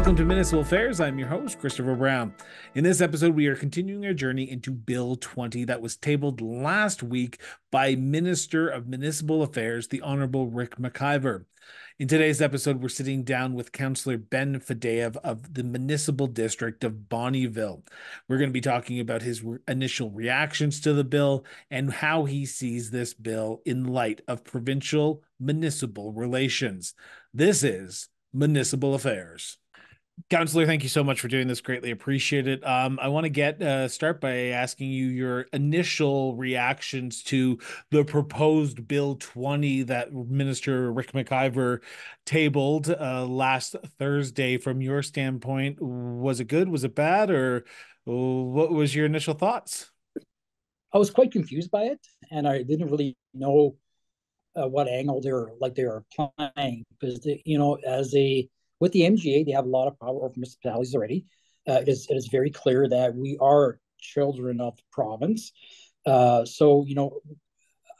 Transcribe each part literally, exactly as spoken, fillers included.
Welcome to Municipal Affairs. I'm your host, Christopher Brown. In this episode, we are continuing our journey into Bill twenty that was tabled last week by Minister of Municipal Affairs, the Honourable Rick McIver. In today's episode, we're sitting down with Councillor Ben Fadeyiw of the Municipal District of Bonnyville. We're going to be talking about his re- initial reactions to the bill and how he sees this bill in light of provincial-municipal relations. This is Municipal Affairs. Councillor, thank you so much for doing this. Greatly appreciate it. Um, I want to get uh, start by asking you your initial reactions to the proposed Bill twenty that Minister Rick McIver tabled uh, last Thursday. From your standpoint, was it good? Was it bad? Or what was your initial thoughts? I was quite confused by it, and I didn't really know uh, what angle they were like they were applying, because they, you know, as a With the M G A, they have a lot of power over municipalities already. Uh, it, is, it is very clear that we are children of the province. Uh, so, you know,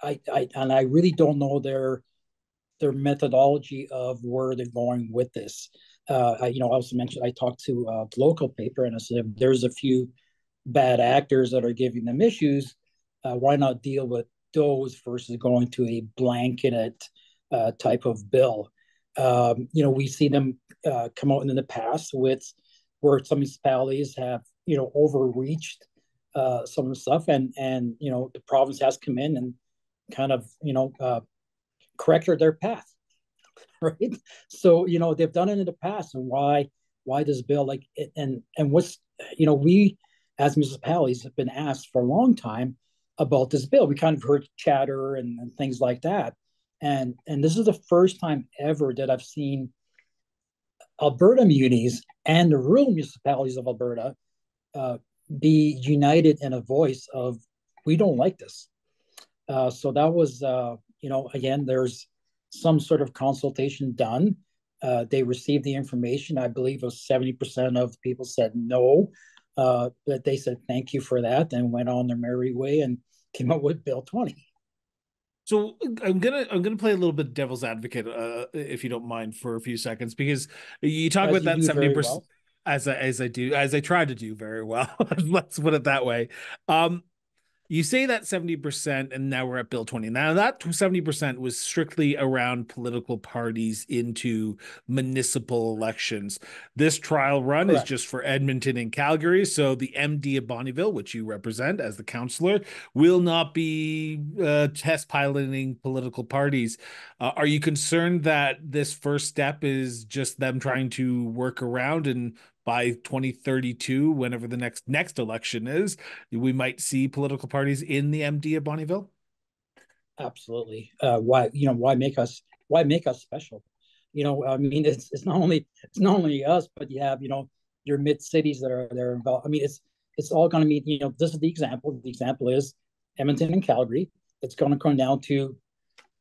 I, I and I really don't know their their methodology of where they're going with this. Uh, I, you know, I also mentioned I talked to a local paper, and I said there's a few bad actors that are giving them issues. Uh, why not deal with those versus going to a blanket uh, type of bill? Um, you know, we see them uh, come out in the past with where some municipalities have, you know, overreached uh, some of the stuff, and and you know the province has come in and kind of you know uh, corrected their path, right? So you know they've done it in the past, and why why this bill like it, and and what's you know we as municipalities have been asked for a long time about this bill. We kind of heard chatter and, and things like that. And and this is the first time ever that I've seen Alberta munis and the rural municipalities of Alberta uh, be united in a voice of, we don't like this. Uh, so that was, uh, you know, again, there's some sort of consultation done. Uh, they received the information. I believe it was seventy percent of people said no, uh, but they said thank you for that and went on their merry way and came up with Bill twenty. So I'm gonna I'm gonna play a little bit devil's advocate, uh, if you don't mind, for a few seconds, because you talk as about you that seventy percent as I as I do as I try to do very well. Let's put it that way. Um, you say that seventy percent, and now we're at Bill twenty. Now that seventy percent was strictly around political parties into municipal elections. This trial run Correct. Is just for Edmonton and Calgary. So the M D of Bonnyville, which you represent as the councillor, will not be uh, test piloting political parties. Uh, are you concerned that this first step is just them trying to work around, and by twenty thirty-two, whenever the next next election is, we might see political parties in the M D of Bonnyville? Absolutely. Uh, why you know why make us why make us special? You know, I mean, it's it's not only it's not only us, but you have you know your mid cities that are there involved. I mean, it's it's all going to be you know this is the example. The example is Edmonton and Calgary. It's going to come down to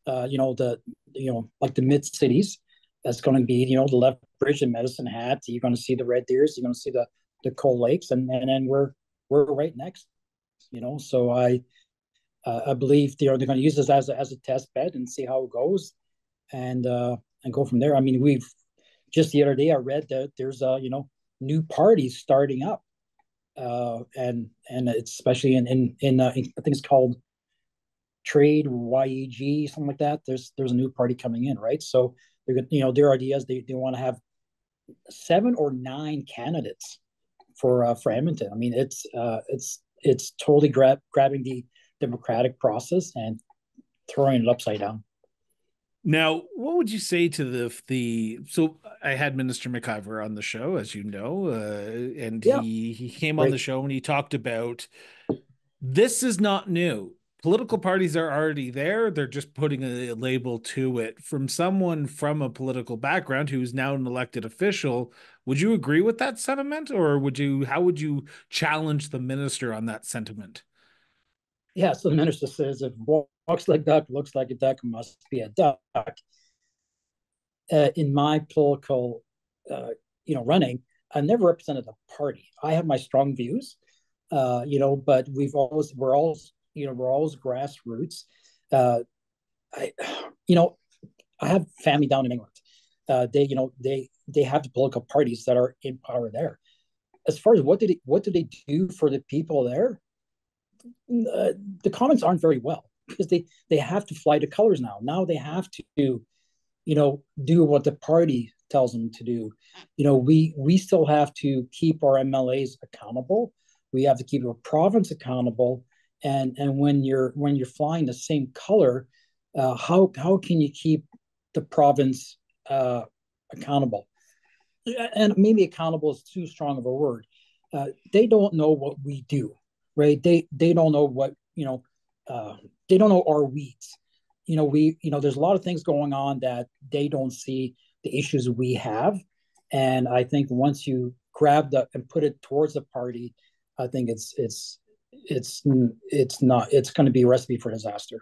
uh, you know the you know like the mid cities. That's going to be, you know, the Lethbridge and Medicine Hat. You're going to see the Red Deers. You're going to see the the Cold Lakes, and and then we're we're right next, you know. So I uh, I believe they're they're going to use this as a, as a test bed and see how it goes, and uh, and go from there. I mean, we've just the other day I read that there's a you know new parties starting up, uh, and and it's especially in in in, uh, in I think it's called Trade Y E G, something like that. There's there's a new party coming in, right? So. You know, their ideas, they, they want to have seven or nine candidates for uh, for Edmonton. I mean, it's uh, it's it's totally grab, grabbing the democratic process and throwing it upside down. Now, what would you say to the the? So I had Minister McIver on the show, as you know, uh, and yeah. he he came right. on the show and he talked about this is not new. Political parties are already there. They're just putting a label to it. From someone from a political background who is now an elected official, would you agree with that sentiment, or would you? How would you challenge the minister on that sentiment? Yeah, so the minister says, if walks like duck, looks like a duck, must be a duck. Uh, in my political, uh, you know, running, I never represented a party. I have my strong views, uh, you know, but we've always we're always You know, we're always grassroots. Uh, I, you know, I have family down in England. uh, they, you know, they they have the political parties that are in power there. As far as what did it, what do they do for the people there? Uh, the comments aren't very well, because they they have to fly the colors now. Now they have to, you know, do what the party tells them to do. You know, we we still have to keep our M L As accountable. We have to keep our province accountable. And and when you're when you're flying the same color, uh, how how can you keep the province uh, accountable? And maybe accountable is too strong of a word. Uh, they don't know what we do, right? They they don't know what, you know, uh, they don't know our weeds. You know, we, you know, there's a lot of things going on that they don't see the issues we have. And I think once you grab that and put it towards the party, I think it's it's it's it's not it's going to be a recipe for disaster.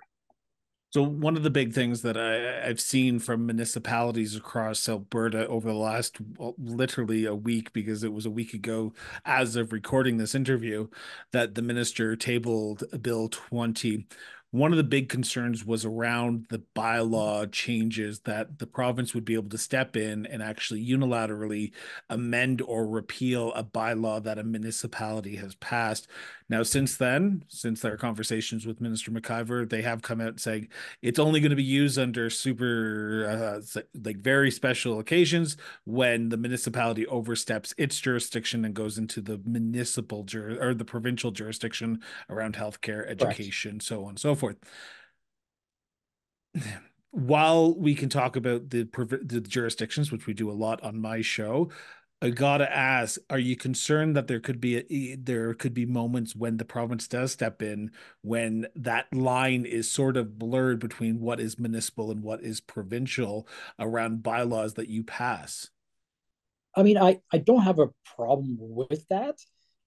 So one of the big things that I, I've seen from municipalities across Alberta over the last literally a week, because it was a week ago as of recording this interview, that the minister tabled Bill twenty. One of the big concerns was around the bylaw changes, that the province would be able to step in and actually unilaterally amend or repeal a bylaw that a municipality has passed. Now, since then, since their conversations with Minister McIver, they have come out saying it's only going to be used under super, uh, like very special occasions when the municipality oversteps its jurisdiction and goes into the municipal jur- or the provincial jurisdiction around healthcare, education, right, so on and so forth. forth. While we can talk about the, the jurisdictions, which we do a lot on my show, I gotta ask, are you concerned that there could be a, there could be moments when the province does step in, when that line is sort of blurred between what is municipal and what is provincial around bylaws that you pass? I mean, I, I don't have a problem with that.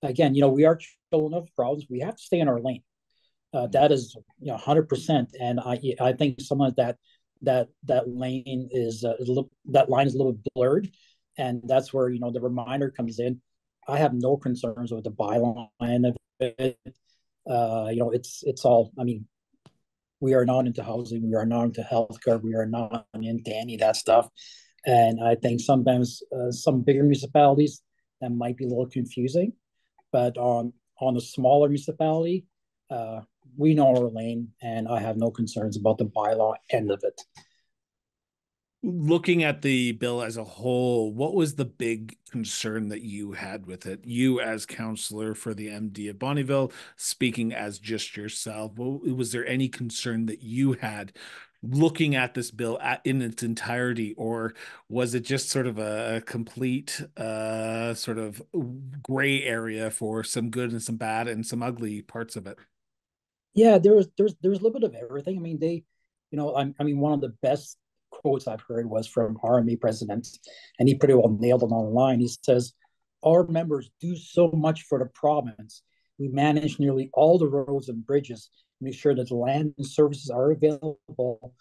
Again, you know, we are children of problems. We have to stay in our lane. Uh, that is, you know, one hundred percent, and I I think sometimes that that that lane is uh, that line is a little blurred, and that's where, you know, the reminder comes in. I have no concerns with the byline of it. Uh, you know, it's it's all. I mean, we are not into housing, we are not into healthcare, we are not into any of that stuff, and I think sometimes uh, some bigger municipalities that might be a little confusing, but on on a smaller municipality, Uh, we know our lane, and I have no concerns about the bylaw end of it. Looking at the bill as a whole, what was the big concern that you had with it? You, as councillor for the M D of Bonnyville, speaking as just yourself, was there any concern that you had looking at this bill at, in its entirety, or was it just sort of a complete uh, sort of gray area for some good and some bad and some ugly parts of it? Yeah, there's there's there's a little bit of everything. I mean, they, you know, I, I mean, one of the best quotes I've heard was from R M A president, and he pretty well nailed it online. He says, "Our members do so much for the province. We manage nearly all the roads and bridges, make sure that land and services are available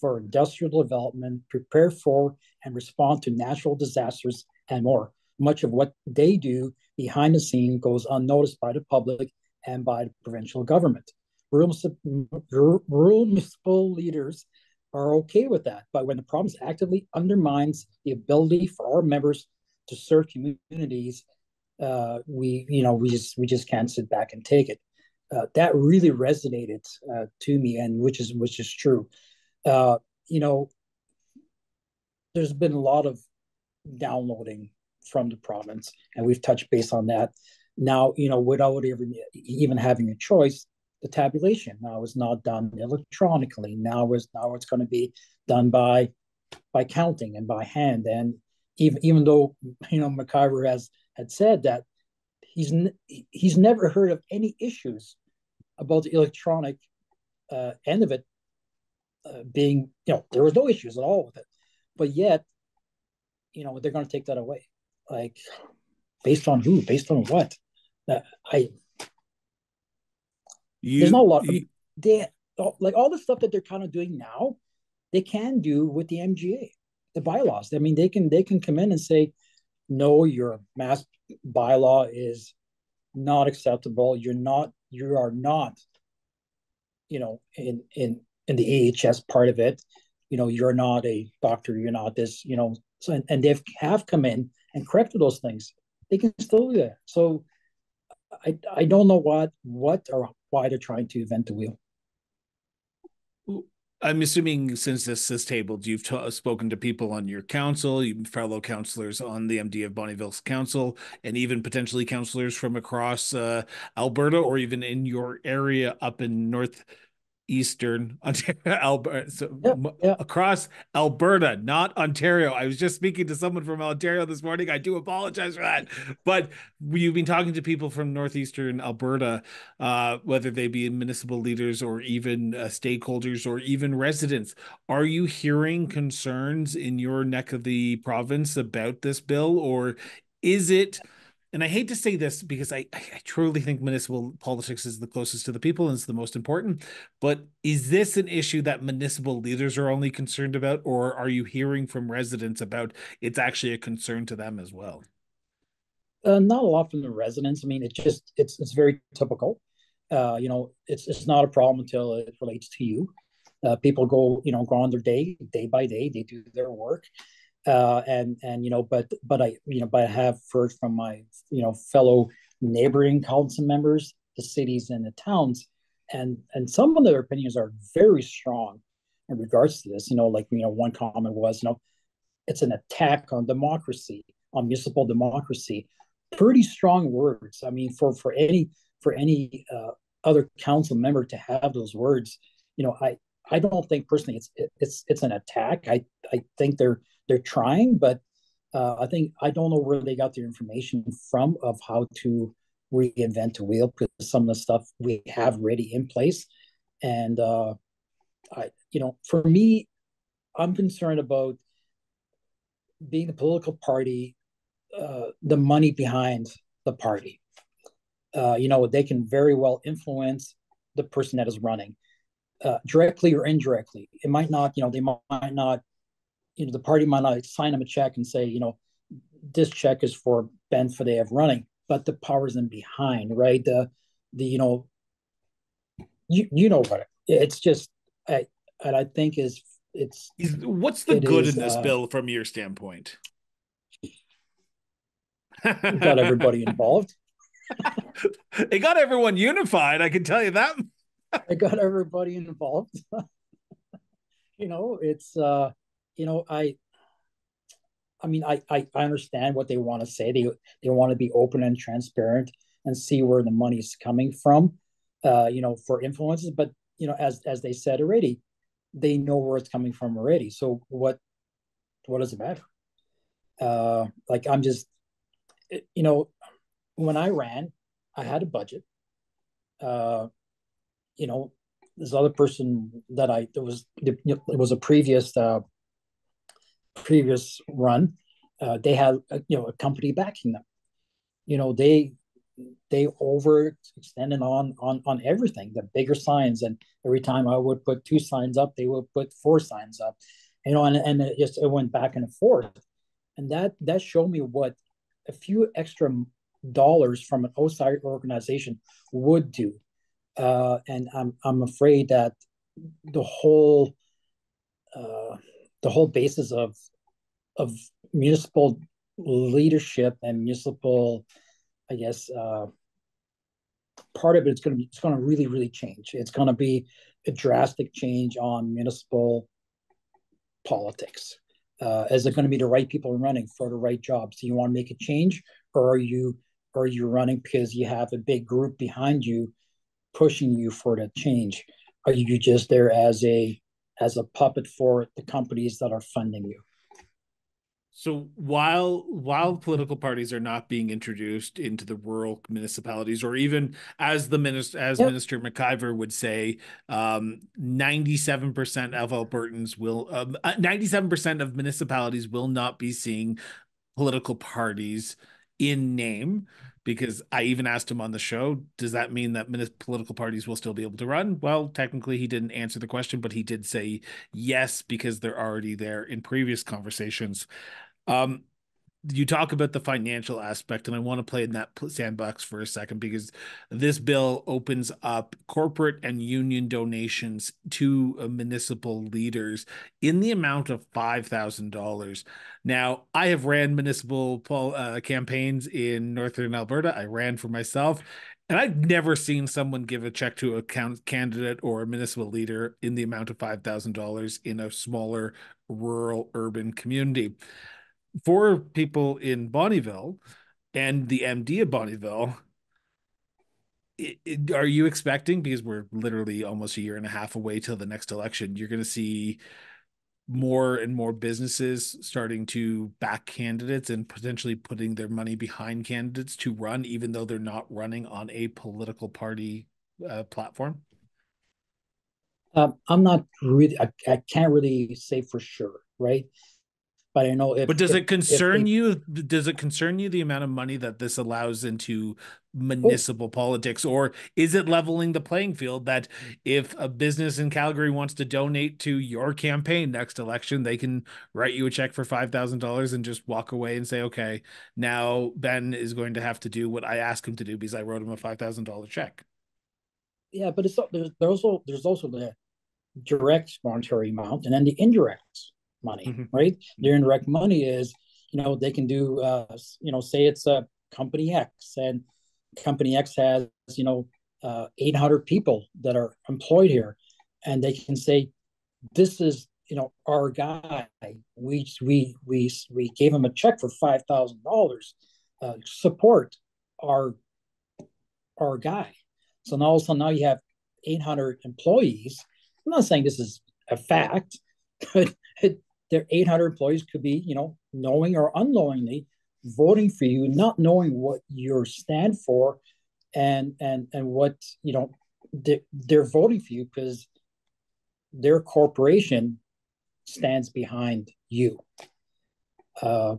for industrial development, prepare for and respond to natural disasters and more. Much of what they do behind the scene goes unnoticed by the public and by the provincial government. Rural, rural municipal leaders are okay with that, but when the province actively undermines the ability for our members to serve communities, uh, we, you know, we just we just can't sit back and take it." Uh, that really resonated uh, to me, and which is which is true. Uh, you know, there's been a lot of downloading from the province, and we've touched base on that. Now, you know, without even having a choice, the tabulation now is not done electronically. Now is now it's going to be done by by counting and by hand. And even even though, you know, McIver has had said that he's he's never heard of any issues about the electronic uh, end of it uh, being, you know, there was no issues at all with it. But yet, you know, they're going to take that away. Like, based on who? Based on what? Uh, I you, there's not a lot. You, they like all the stuff that they're kind of doing now. They can do with the M G A, the bylaws. I mean, they can they can come in and say, no, your mass bylaw is not acceptable. You're not. You are not. You know, in in in the A H S part of it, you know, you're not a doctor, you're not this, you know, so, and, and they have come in and corrected those things, they can still do that. So I, I don't know what, what or why they're trying to invent the wheel. I'm assuming since this is tabled, you've t- spoken to people on your council, you fellow councillors on the M D of Bonnyville's council, and even potentially councillors from across uh, Alberta, or even in your area up in northeastern Ontario, Alberta, so yeah, yeah. across Alberta, not Ontario. I was just speaking to someone from Ontario this morning. I do apologize for that, but you've been talking to people from northeastern Alberta, uh, whether they be municipal leaders or even uh, stakeholders or even residents. Are you hearing concerns in your neck of the province about this bill, or is it? And I hate to say this because I, I truly think municipal politics is the closest to the people and it's the most important. But is this an issue that municipal leaders are only concerned about, or are you hearing from residents about it's actually a concern to them as well? Uh, not a lot from the residents. I mean, it just it's it's very typical. Uh, you know, it's it's not a problem until it relates to you. Uh, people go, you know, go on their day, day by day. They do their work. Uh, and, and, you know, but, but I, you know, but I have heard from my, you know, fellow neighboring council members, the cities and the towns, and, and some of their opinions are very strong in regards to this, you know, like, you know, one comment was, you know, it's an attack on democracy, on municipal democracy, pretty strong words. I mean, for, for any, for any uh, other council member to have those words, you know, I, I don't think personally it's, it's, it's an attack. I, I think they're, They're trying, but uh, I think I don't know where they got their information from of how to reinvent the wheel, because some of the stuff we have already in place. And, uh, I, you know, for me, I'm concerned about being the political party, uh, the money behind the party. Uh, you know, they can very well influence the person that is running uh, directly or indirectly. It might not, you know, they might, might not. You know, the party might not sign them a check and say, you know, this check is for Ben Fadeyiw running, but the power's in behind, right? The, the you know, you you know what? It's just, I, and I think is it's. Is, what's the good is, in this uh, bill from your standpoint? It got everybody involved. It got everyone unified. I can tell you that. It got everybody involved. You know, it's. Uh, You know, I, I mean, I, I I understand what they want to say. They they want to be open and transparent and see where the money is coming from, uh, you know, for influences. But, you know, as as they said already, they know where it's coming from already. So what, what does it matter? Uh, like, I'm just, you know, when I ran, I had a budget. Uh, you know, this other person that I, there was, it was a previous, uh, previous run, uh, they had uh, you know a company backing them. You know they they overextended on on on everything. The bigger signs, and every time I would put two signs up, they would put four signs up. You know, and and it just it went back and forth, and that that showed me what a few extra dollars from an outside organization would do. Uh, and I'm I'm afraid that the whole. Uh, The whole basis of of municipal leadership and municipal, I guess, uh, part of it is going to be it's going to really really change. It's going to be a drastic change on municipal politics. Uh, is it going to be the right people running for the right jobs? Do you want to make a change, or are you are you running because you have a big group behind you pushing you for that change? Are you just there as a as a puppet for the companies that are funding you? So while while political parties are not being introduced into the rural municipalities, or even as the minister as yep. Minister McIver would say, um, ninety-seven percent of Albertans will um, ninety-seven percent of municipalities will not be seeing political parties in name. Because I even asked him on the show, does that mean that political parties will still be able to run? Well, technically, he didn't answer the question, but he did say yes, because they're already there in previous conversations. Um, you talk about the financial aspect, and I want to play in that sandbox for a second, because this bill opens up corporate and union donations to uh, municipal leaders in the amount of five thousand dollars. Now, I have ran municipal poll, uh, campaigns in Northern Alberta. I ran for myself, and I've never seen someone give a check to a candidate or a municipal leader in the amount of five thousand dollars in a smaller rural urban community. For people in Bonnyville and the M D of Bonnyville, it, it, are you expecting, because we're literally almost a year and a half away till the next election, you're going to see more and more businesses starting to back candidates and potentially putting their money behind candidates to run, even though they're not running on a political party uh, platform? Uh, I'm not really, I, I can't really say for sure, right? But I know if, but does if, it concern if, you? Does it concern you the amount of money that this allows into municipal oh. politics, or is it leveling the playing field that if a business in Calgary wants to donate to your campaign next election, they can write you a check for five thousand dollars and just walk away and say, "Okay, now Ben is going to have to do what I asked him to do because I wrote him a five thousand dollar check." Yeah, but it's there's, there's also there's also the direct monetary amount, and then the indirect money, mm-hmm. right? Their indirect money is, you know, they can do, uh, you know, say it's a company X, and company X has, you know, uh, eight hundred people that are employed here, and they can say, this is, you know, our guy. We we we we gave him a check for five thousand uh, dollars. Support our our guy. So now all of a sudden now you have eight hundred employees. I'm not saying this is a fact, but it, their eight hundred employees could be, you know, knowing or unknowingly voting for you, not knowing what you stand for, and and and what, you know, they, they're voting for you because their corporation stands behind you. Uh,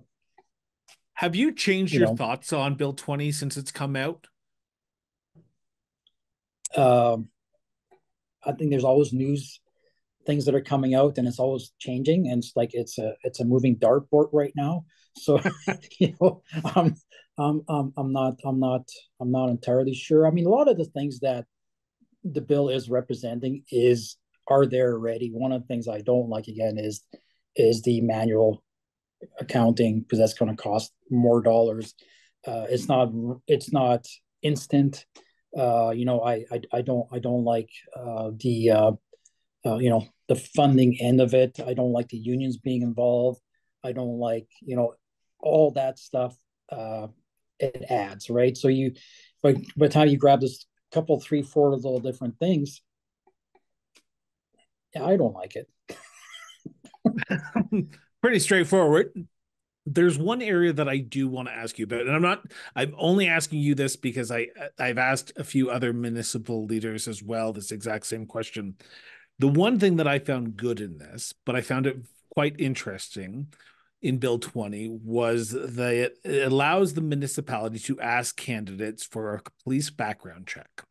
Have you changed you your know, thoughts on Bill twenty since it's come out? Um, I think there's always news, things that are coming out, and it's always changing, and it's like it's a it's a moving dartboard right now. So you know, I'm I'm I'm not I'm not I'm not entirely sure. I mean, a lot of the things that the bill is representing is are there already. One of the things I don't like again is is the manual accounting, because that's going to cost more dollars. Uh, it's not it's not instant. Uh, you know, I, I I don't I don't like uh, the uh, uh, you know. the funding end of it. I don't like the unions being involved. I don't like, you know, all that stuff uh, it adds, right? So you, by, by the time you grab this couple, three, four little different things, yeah, I don't like it. Pretty straightforward. There's one area that I do want to ask you about, and I'm not, I'm only asking you this because I, I've asked a few other municipal leaders as well this exact same question. The one thing that I found good in this, but I found it quite interesting in Bill twenty, was that it allows the municipality to ask candidates for a police background check.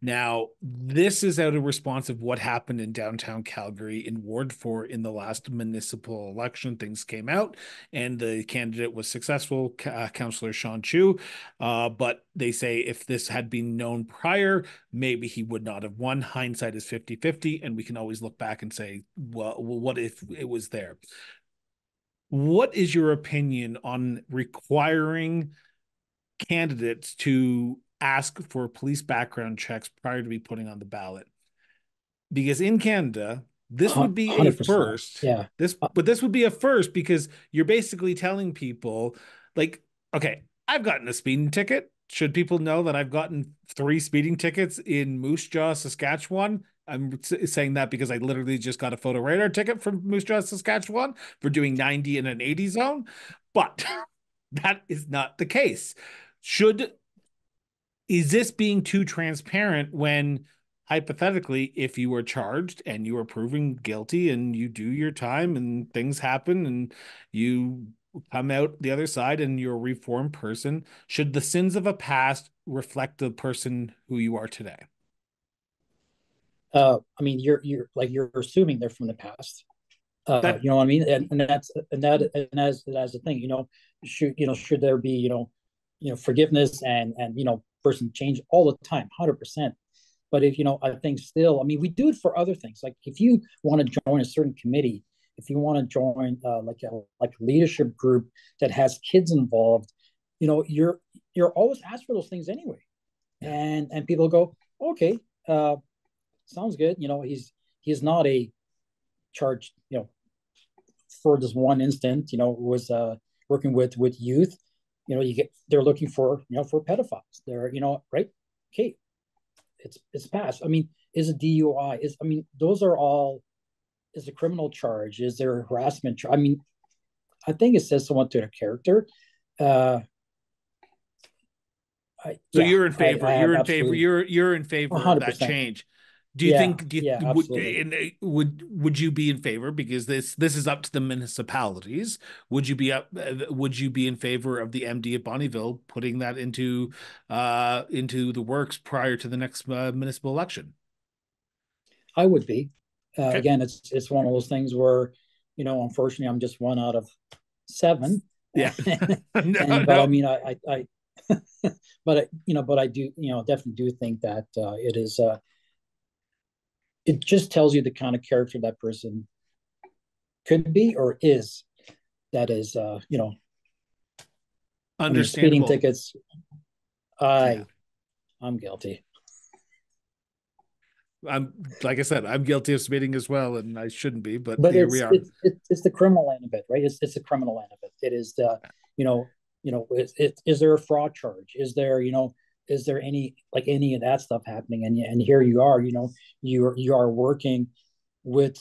Now, this is out of response of what happened in downtown Calgary in Ward four in the last municipal election. Things came out and the candidate was successful, uh, Councillor Sean Chu. Uh, but they say if this had been known prior, maybe he would not have won. Hindsight is fifty fifty, and we can always look back and say, well, what if it was there? What is your opinion on requiring candidates to ask for police background checks prior to be putting on the ballot? Because in Canada, this would be a first. Yeah. This, but this would be a first, because you're basically telling people, like, okay, I've gotten a speeding ticket. Should people know that I've gotten three speeding tickets in Moose Jaw, Saskatchewan? I'm saying that because I literally just got a photo radar ticket from Moose Jaw, Saskatchewan for doing ninety in an eighty zone. But that is not the case. Should Is this being too transparent when, hypothetically, if you were charged and you were proven guilty and you do your time and things happen and you come out the other side and you're a reformed person, should the sins of a past reflect the person who you are today? Uh, I mean, you're you're like you're assuming they're from the past. Uh, that, you know what I mean? And, and that's and that and that's, that's the thing, you know, should you know, should there be, you know, you know, forgiveness and and you know, person change all the time, one hundred percent. But if you know, I think still, I mean, we do it for other things. Like if you want to join a certain committee, if you want to join uh, like a like a leadership group that has kids involved, you know, you're you're always asked for those things anyway. And and people go, okay, uh, sounds good. You know, he's he's not a charged, you know, for this one instant, you know, was uh, working with with youth. You know, you get they're looking for, you know, for pedophiles. They're, you know, right? Okay, it's it's passed. I mean, is a D U I? Is I mean, those are all. Is a criminal charge? Is there a harassment charge? I mean, I think it says somewhat to their character. Uh, I, so yeah, you're in favor. I, I you're in absolutely. favor. You're you're in favor one hundred percent. Of that change. Do you yeah, think do you, yeah, would, and would would you be in favor, because this this is up to the municipalities? Would you be up? Would you be in favor of the M D of Bonnyville putting that into uh, into the works prior to the next uh, municipal election? I would be. Uh, okay. Again, it's it's one of those things where, you know, unfortunately, I'm just one out of seven. Yeah. and, no, and, but no. I mean, I I, I but I, you know, but I do you know definitely do think that uh, it is. Uh, It just tells you the kind of character that person could be or is. That is, uh, you know, understandable. Speeding tickets. I, yeah. I'm guilty. I'm like I said, I'm guilty of speeding as well, and I shouldn't be. But, but here it's, we are. It's, it's, it's the criminal end of it, right? It's it's the criminal end of it. It is the, you know, you know, it, it, is there a fraud charge? Is there, you know? Is there any like any of that stuff happening? And and here you are, you know, you you are working with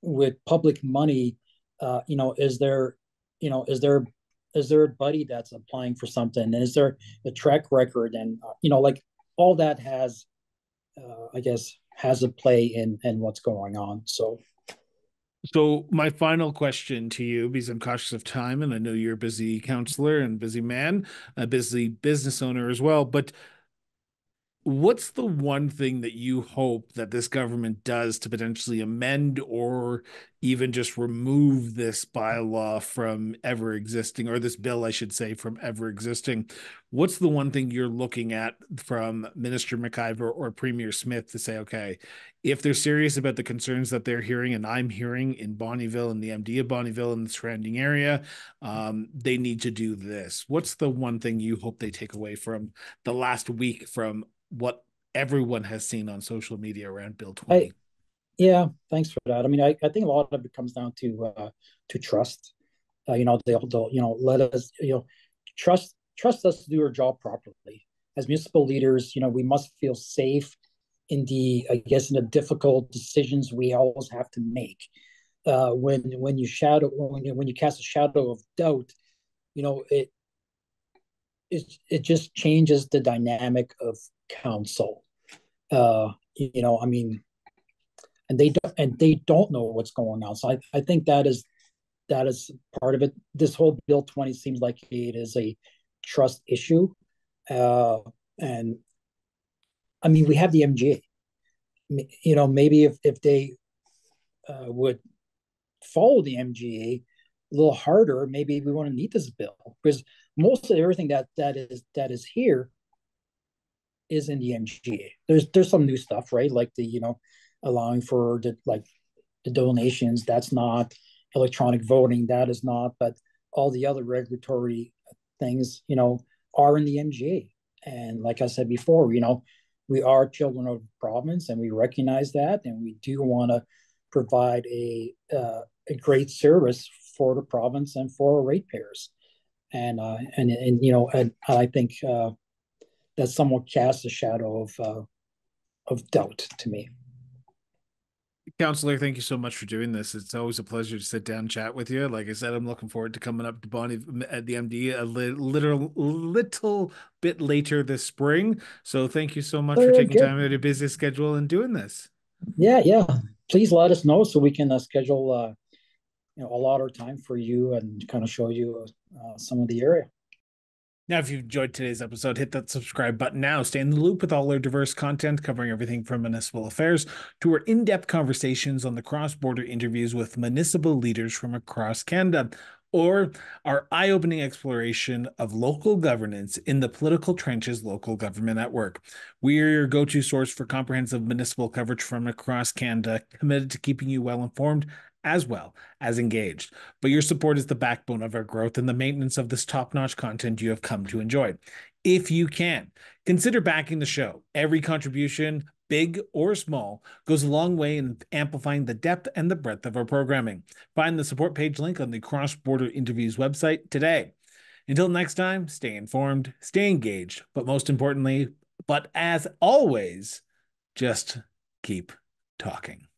with public money. Uh, you know, is there, you know, is there is there a buddy that's applying for something? And is there a track record? And uh, you know, like all that has, uh, I guess, has a play in in what's going on. So. So my final question to you, because I'm cautious of time, and I know you're a busy counselor and busy man, a busy business owner as well, but what's the one thing that you hope that this government does to potentially amend or even just remove this bylaw from ever existing, or this bill, I should say, from ever existing? What's the one thing you're looking at from Minister McIver or Premier Smith to say, okay, if they're serious about the concerns that they're hearing and I'm hearing in Bonnyville and the M D of Bonnyville and the surrounding area, um, they need to do this? What's the one thing you hope they take away from the last week from what everyone has seen on social media around Bill twenty? I, yeah, thanks for that. I mean, I, I think a lot of it comes down to uh, to trust. Uh, you know, they'll, they'll you know let us you know trust trust us to do our job properly as municipal leaders. You know, we must feel safe in the I guess in the difficult decisions we always have to make. Uh, when when you shadow when you, when you cast a shadow of doubt, you know it it it just changes the dynamic of council. Uh, you know, I mean, and they don't, and they don't know what's going on. So I, I think that is that is part of it. This whole Bill twenty seems like it is a trust issue, uh, and I mean, we have the M G A. You know, maybe if if they uh, would follow the M G A a little harder, maybe we wouldn't need this bill, because most of everything that that is that is here is in the M G A. There's there's some new stuff, right? Like the you know allowing for the like the donations. That's not electronic voting. That is not. But all the other regulatory things, you know, are in the M G A. And like I said before, you know, we are children of the province, and we recognize that, and we do want to provide a uh, a great service for the province and for our ratepayers. And uh, and and you know, and I think. Uh, That somewhat casts a shadow of uh, of doubt to me. Councillor, thank you so much for doing this. It's always a pleasure to sit down and chat with you. Like I said, I'm looking forward to coming up to Bonnyville at the M D a li little little bit later this spring. So thank you so much Very for taking good. time out of your busy schedule and doing this. Yeah, yeah. Please let us know so we can uh, schedule uh, you know a lot of time for you and kind of show you uh, some of the area. Now, if you've enjoyed today's episode, hit that subscribe button now. Stay in the loop with all our diverse content, covering everything from municipal affairs to our in-depth conversations on the cross-border interviews with municipal leaders from across Canada, or our eye-opening exploration of local governance in the Political Trenches Local Government at Work. We are your go-to source for comprehensive municipal coverage from across Canada, committed to keeping you well-informed as well as engaged. But your support is the backbone of our growth and the maintenance of this top-notch content you have come to enjoy. If you can, consider backing the show. Every contribution, big or small, goes a long way in amplifying the depth and the breadth of our programming. Find the support page link on the Cross Border Interviews website today. Until next time, stay informed, stay engaged, but most importantly, but as always, just keep talking.